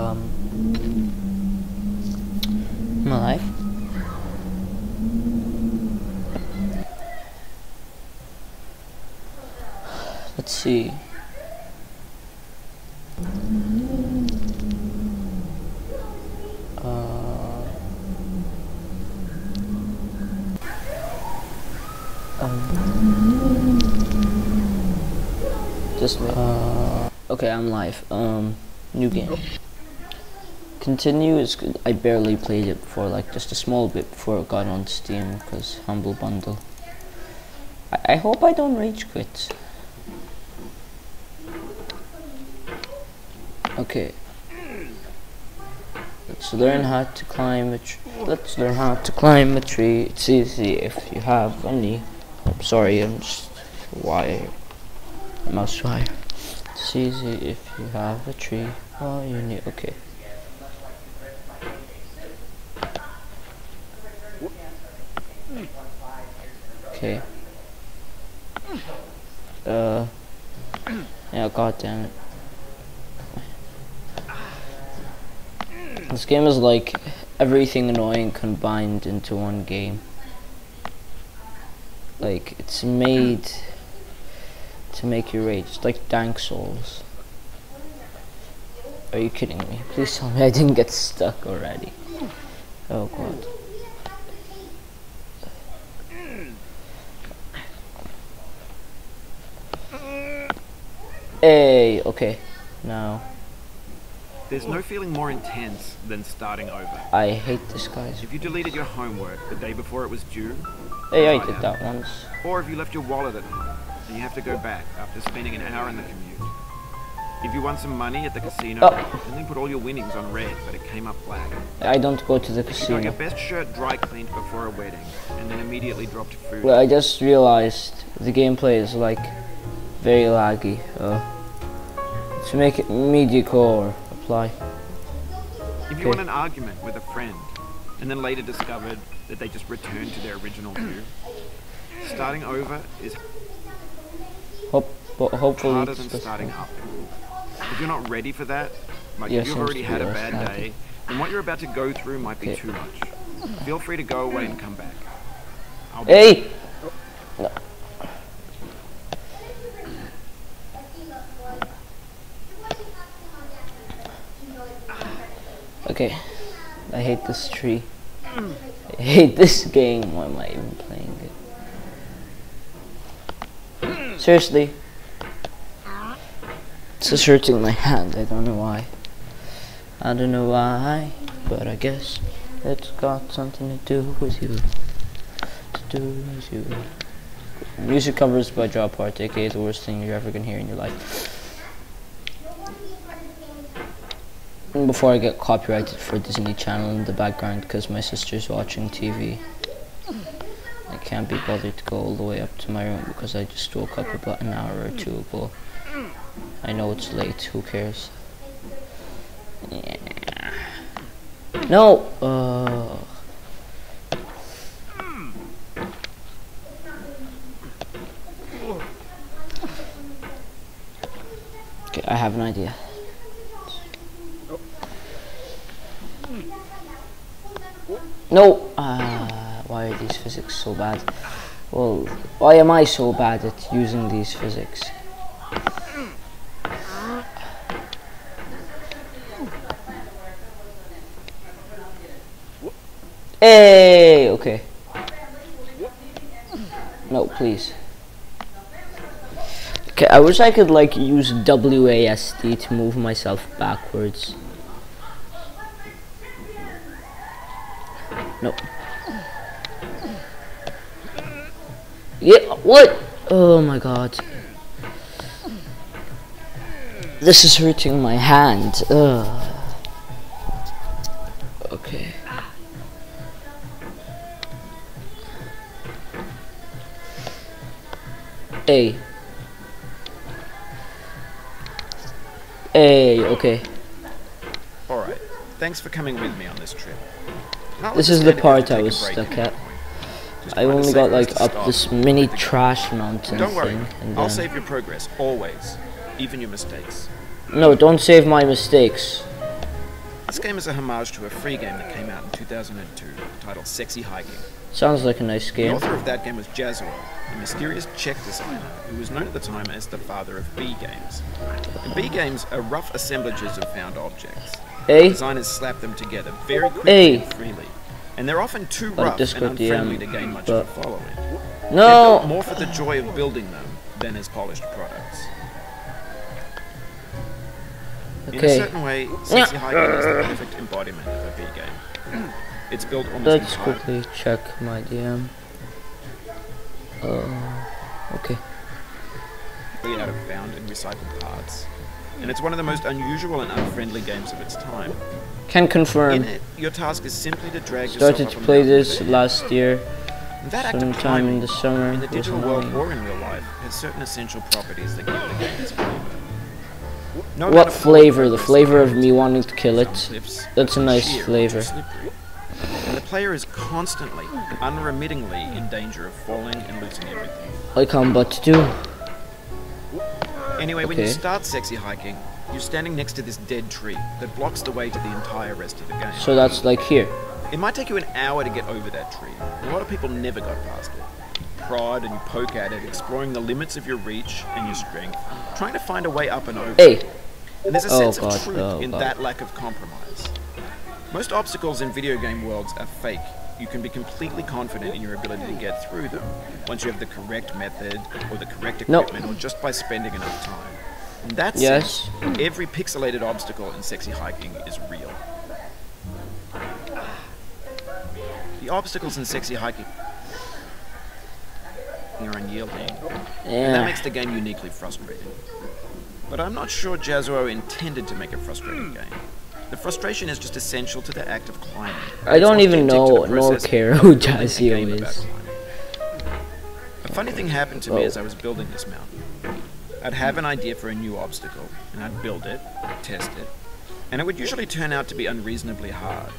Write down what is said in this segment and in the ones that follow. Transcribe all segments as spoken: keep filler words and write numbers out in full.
um, my life. Let's see. Uh, um, just wait. Uh, okay, I'm live. Um, new game. Continue is good. I barely played it before, like just a small bit before it got on Steam because Humble Bundle. I, I hope I don't rage quit. Okay, let's learn how to climb a tree. Let's learn how to climb a tree. It's easy if you have any. I'm sorry, I'm just wire. Mouse wire. It's easy if you have a tree. Oh, you need. Okay. Okay. Uh. Yeah. God damn it. This game is like everything annoying combined into one game. Like, it's made to make you rage. It's like Dank Souls. Are you kidding me? Please tell me I didn't get stuck already. Oh god. Hey, okay. Now. There's no feeling more intense than starting over. I hate this, guys. If you deleted your homework the day before it was due, hey, I did that once. Or if you left your wallet at home and you have to go back after spending an hour in the commute. If you won some money at the casino oh. and then put all your winnings on red, but it came up black. I don't go to the casino. You got your best shirt dry cleaned before a wedding and then immediately dropped food. Well, I just realized the gameplay is like very laggy. Uh, to make it mediocre. If you okay. want an argument with a friend, and then later discovered that they just returned to their original view, starting over is Hope, hopefully harder than starting up. If you're not ready for that, like yes, if you've already had a bad started. day, then what you're about to go through might be okay. too much. Feel free to go away and come back. I'll hey! No. Okay, I hate this tree. I hate this game. Why am I even playing it? Seriously, it's just hurting my hand. I don't know why. I don't know why, but I guess it's got something to do with you. To do with you. Music covers by Job Part, aka the worst thing you're ever gonna hear in your life. Before I get copyrighted for Disney Channel in the background because my sister's watching T V. I can't be bothered to go all the way up to my room because I just woke up about an hour or two ago. I know it's late, who cares? Yeah. No! Uh. Okay, I have an idea. No! Uh, why are these physics so bad? Well, why am I so bad at using these physics? Hey! Okay. No, please. Okay, I wish I could, like, use W A S D to move myself backwards. No. Yeah, what? Oh my god. This is hurting my hand. Ugh. Okay. Hey. Hey, okay. Alright. Thanks for coming with me on this trip. This is the part I was stuck at. I only got like up this mini trash mountain thing. Don't worry, I'll save your progress always, even your mistakes. No, don't save my mistakes. This game is a homage to a free game that came out in two thousand two, titled Sexy Hiking. Sounds like a nice game. The author of that game was Jaswell, a mysterious Czech designer who was known at the time as the father of B games. And B games are rough assemblages of found objects. Hey. Designers slap them together very quickly hey. and freely, and they're often too rough and unfriendly D M, to gain much of a following. No! They're more for the joy of building them than as polished products. Okay. In a certain way, Sexy Hiking is the perfect embodiment of a V-game. It's built almost Let's entirely. quickly check my D M. Uh, okay. Made out of found and recycled parts. And it's one of the most unusual and unfriendly games of its time. Can confirm. In it, your task is simply to drag yourself up Started to play this last year. That sometime in the summer. In the digital world or in real life, has certain essential properties that give the game its flavor. No what flavor? The flavor of me wanting to kill it. That's a nice flavor. And the player is constantly, unremittingly in danger of falling and losing everything. Like I'm about to do. Anyway, okay. When you start Sexy Hiking, you're standing next to this dead tree that blocks the way to the entire rest of the game. So that's like here. It might take you an hour to get over that tree. A lot of people never got past it. Prod and you poke at it, exploring the limits of your reach and your strength, trying to find a way up and over. Hey. And there's a oh sense God, of truth oh in God. that lack of compromise. Most obstacles in video game worlds are fake. You can be completely confident in your ability to get through them once you have the correct method or the correct equipment nope. or just by spending enough time. In that yes. sense, every pixelated obstacle in Sexy Hiking is real. The obstacles in Sexy Hiking are unyielding, yeah. and that makes the game uniquely frustrating. But I'm not sure Jaswell intended to make a frustrating game. The frustration is just essential to the act of climbing. I don't even know nor care who Jaswell is. A funny thing happened to Whoa. me as I was building this mountain. I'd have an idea for a new obstacle, and I'd build it, test it, and it would usually turn out to be unreasonably hard.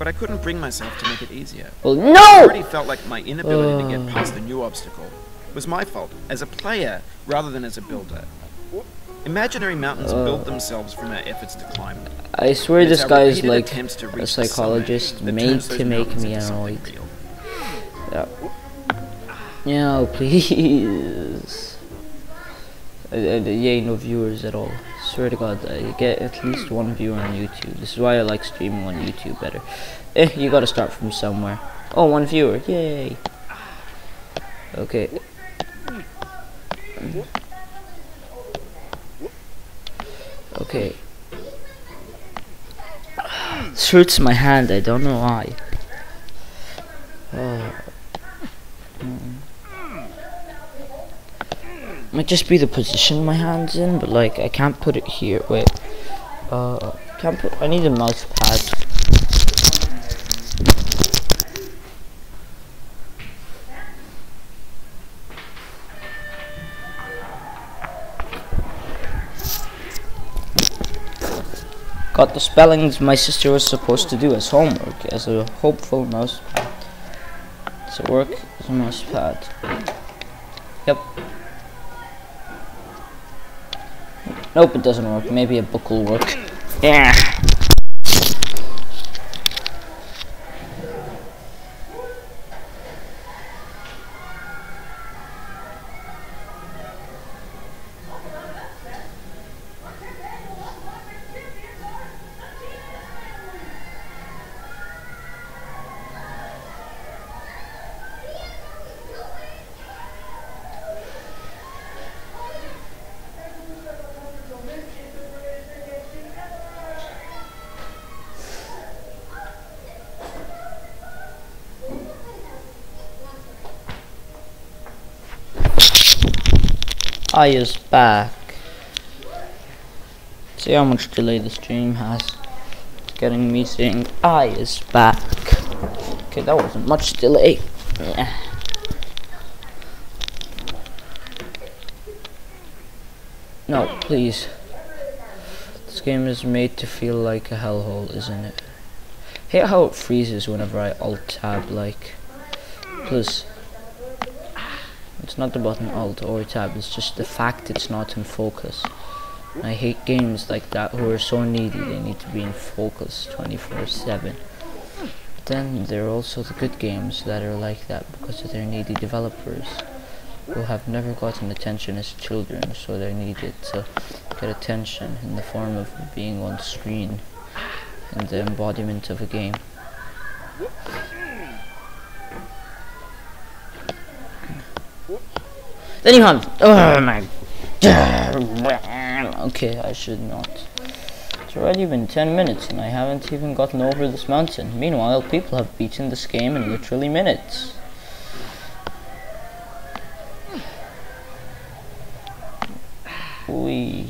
But I couldn't bring myself to make it easier. Well, no! I already felt like my inability uh. to get past the new obstacle was my fault as a player rather than as a builder. Imaginary mountains uh. build themselves from our efforts to climb them. I swear this guy is like a psychologist made to make me annoyed. No. no, please. I, I, you ain't no viewers at all. Swear to God, I get at least one viewer on YouTube. This is why I like streaming on YouTube better. Eh, you gotta start from somewhere. Oh, one viewer, yay! Okay. Okay. This hurts my hand, I don't know why. Oh. Might just be the position my hand's in, but like I can't put it here. Wait, uh, can't put. I need a mouse pad. Got the spellings my sister was supposed to do as homework, as a hopeful mouse pad. So work as a mouse pad. Yep. Nope, it doesn't work. Maybe a book will work. Yeah. I is back. See how much delay the stream has. It's getting me saying I is back. Okay, that wasn't much delay. Yeah. No, please. This game is made to feel like a hellhole, isn't it? I hate how it freezes whenever I alt-tab, like. Plus. It's not the button alt or tab, it's just the fact it's not in focus. I hate games like that who are so needy. They need to be in focus twenty-four seven. But then there are also the good games that are like that because of their needy developers who have never gotten attention as children, so they needed to get attention in the form of being on screen and the embodiment of a game. Then you have, oh my god, okay, I should not. It's already been ten minutes and I haven't even gotten over this mountain. Meanwhile, people have beaten this game in literally minutes. We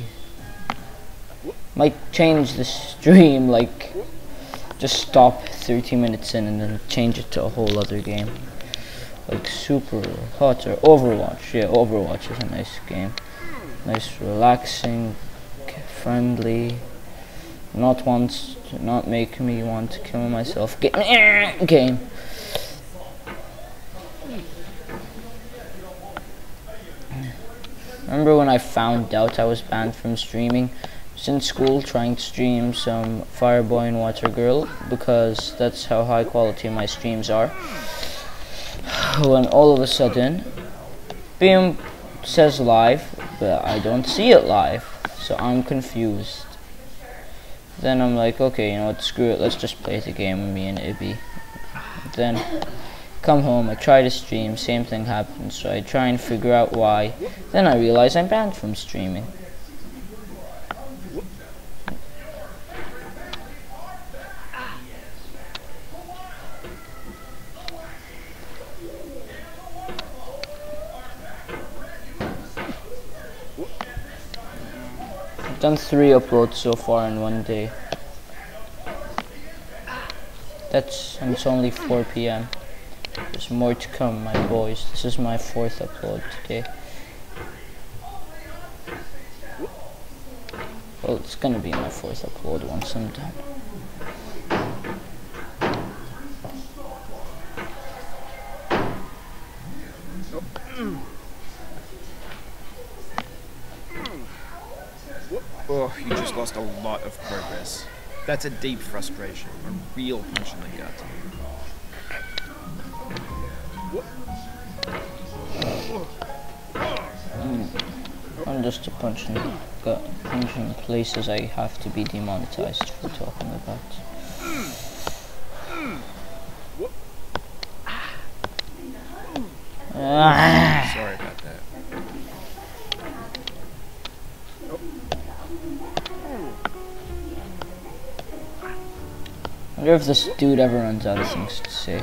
might change the stream, like just stop thirty minutes in and then change it to a whole other game. Like Super Hot or Overwatch. Yeah, Overwatch is a nice game. Nice, relaxing, friendly. Not once, not make me want to kill myself. Ga game. Remember when I found out I was banned from streaming? I was in school trying to stream some Fireboy and Water Girl because that's how high quality my streams are. When all of a sudden Beam says live, but I don't see it live, so I'm confused. Then I'm like, okay, you know what, screw it, let's just play the game, me and Ibby. Then come home, I try to stream, same thing happens, so I try and figure out why. Then I realize I'm banned from streaming. I've done three uploads so far in one day. That's, and it's only four p m There's more to come, my boys. This is my fourth upload today. Well, it's gonna be my fourth upload once I'm done. Oh, you just lost a lot of progress. That's a deep frustration, a real punch in the gut. I'm just a punch in the gut, punch in places I have to be demonetized for talking about. Sorry about that. I wonder if this dude ever runs out of things to say.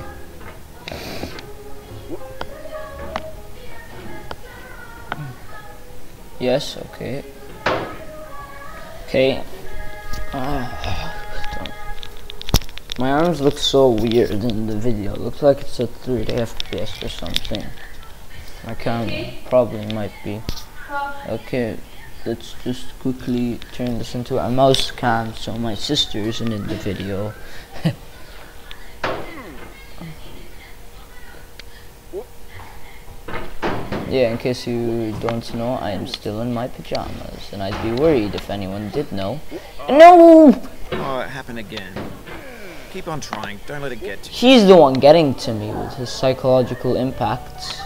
Yes, okay. Okay. Ah, my arms look so weird in the video. It looks like it's a thirty F P S or something. My camera probably might be. Okay, let's just quickly turn this into a mouse cam so my sister isn't in the video. Yeah, in case you don't know, I am still in my pajamas, and I'd be worried if anyone did know. No! Oh, it happened again. Keep on trying, don't let it get to you. He's the one getting to me with his psychological impacts.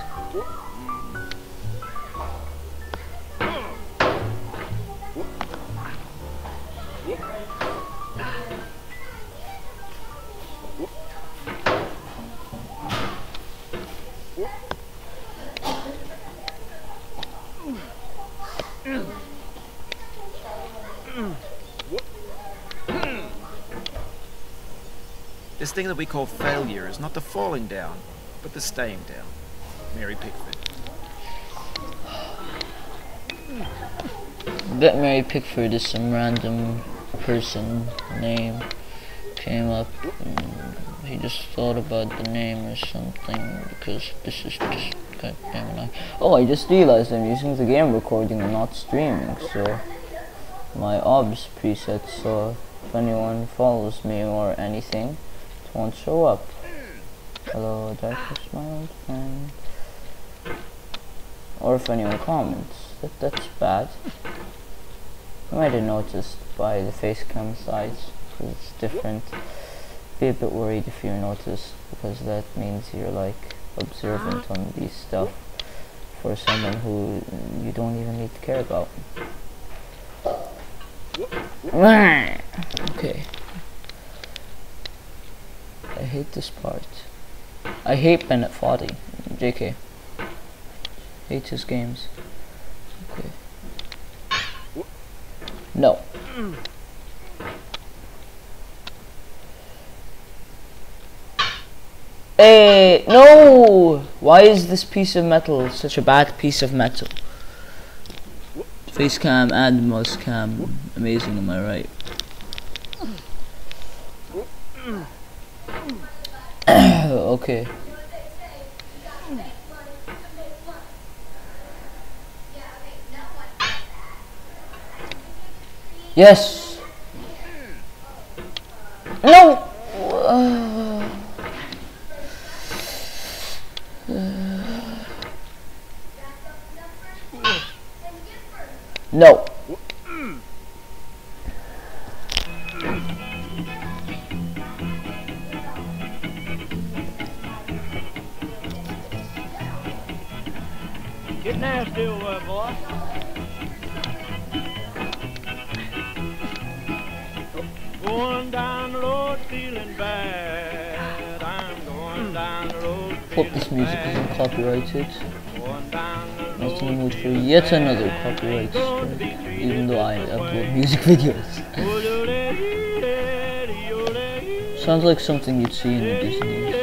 This thing that we call failure is not the falling down, but the staying down. Mary Pickford. That Mary Pickford is some random person name came up and he just thought about the name or something, because this is just goddamn nice. Oh, I just realized I'm using the game recording and not streaming, so my O B S preset, so if anyone follows me or anything, it won't show up. Hello, darkness, my old friend. Or if anyone comments, that, that's bad. You might have noticed by the face cam size, because it's different. Be a bit worried if you notice, because that means you're like observant on these stuff for someone who you don't even need to care about. Okay. I hate this part. I hate Bennett Foddy. J K. Hate his games. Okay. No. Hey, no! Why is this piece of metal such a bad piece of metal? Face cam and mouse cam. Amazing, am I right? Okay. Yes. No. Uh, uh, no. Get nasty, uh, boy. Going down the road feeling bad. I'm going down the road. Hope this music isn't copyrighted. Not in the mood for yet another copyright strike, even though I upload music videos. Sounds like something you'd see in a Disney show.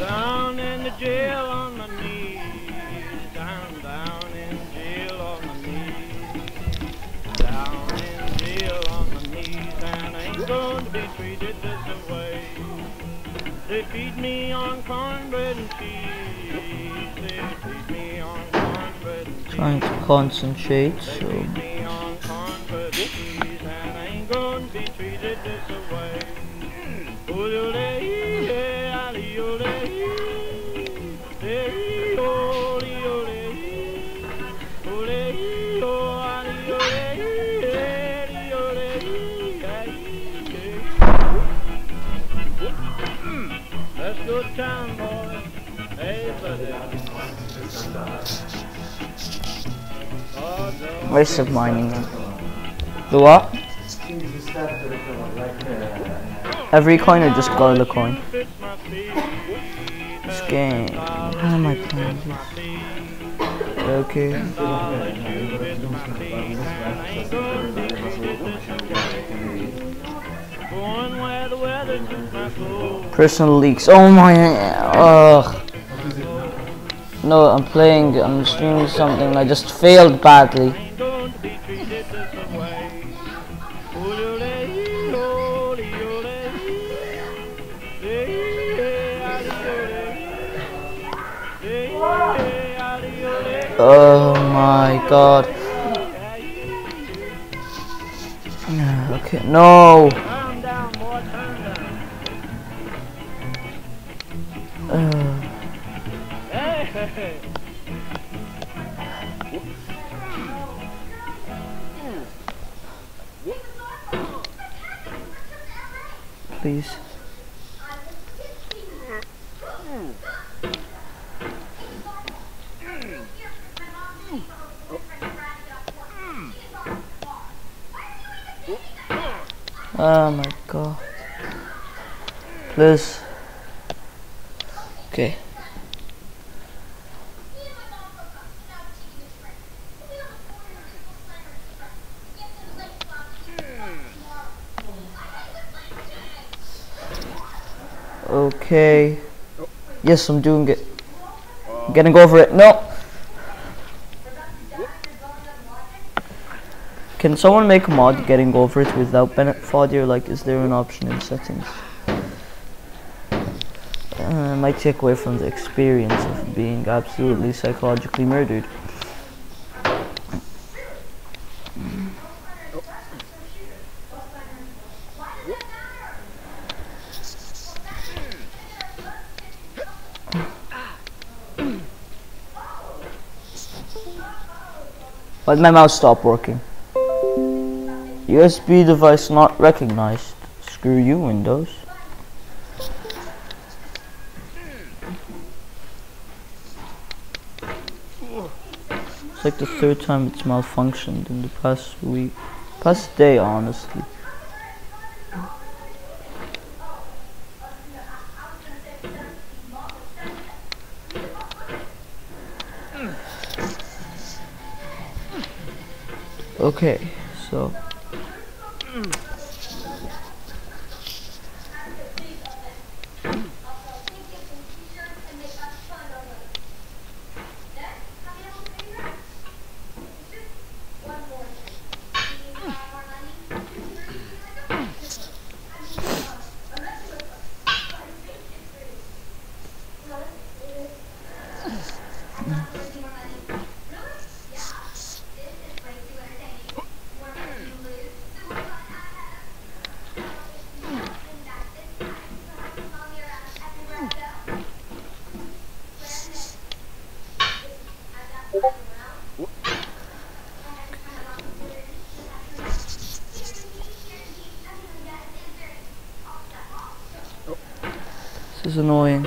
Down in the jail on my knees, down, down in jail on my knees, down in jail on my knees, and I ain't going to be treated this way. They feed me on cornbread and cheese, they feed me on cornbread and cheese. Trying to concentrate, so... They feed me on cornbread and cheese, and I ain't going to be treated this way. Time, boy. Hey, buddy. Waste of mining. The what? Every coin or just go to the coin? This game. How am I playing this? Okay. Personal leaks. Oh my. Ugh. No, I'm playing. I'm streaming something. I just failed badly. Oh my god. Okay. No. Please. Oh my god. Please. Okay. Okay. Yes, I'm doing it. I'm gonna go over it. No. Can someone make a mod getting over it without Bennett Foddy? Like, is there an option in settings? uh, might take away from the experience of being absolutely psychologically murdered. But my mouse stopped working. U S B device not recognized. Screw you, Windows. It's like the third time it's malfunctioned in the past week. Past day, honestly. Okay, so this is annoying.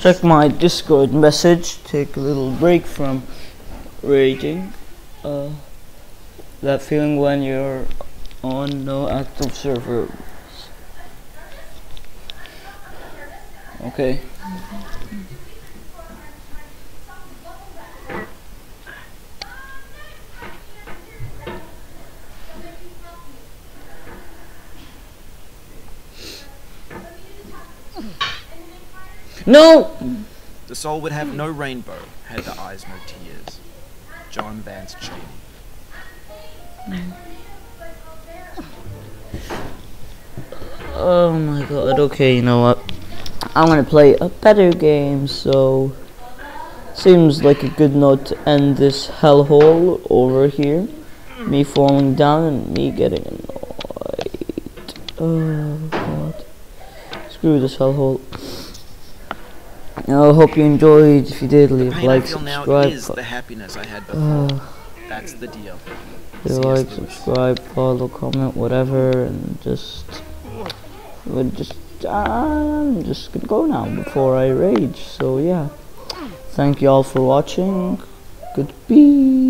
Check my Discord message, take a little break from raging. Uh, that feeling when you're on no active server. Okay. No! The soul would have no rainbow, had the eyes no tears. John Vance Cheney. Oh my god, okay, you know what? I'm gonna play a better game, so seems like a good note to end this hellhole over here. Me falling down and me getting annoyed. Oh god. Screw this hellhole. I hope you enjoyed. If you did, leave a like, subscribe. Now is the happiness I had before. Uh, That's the deal. Leave a like, subscribe, follow, comment, whatever, and just, we'll just, I'm just gonna go now before I rage. So yeah, thank you all for watching. Goodbye.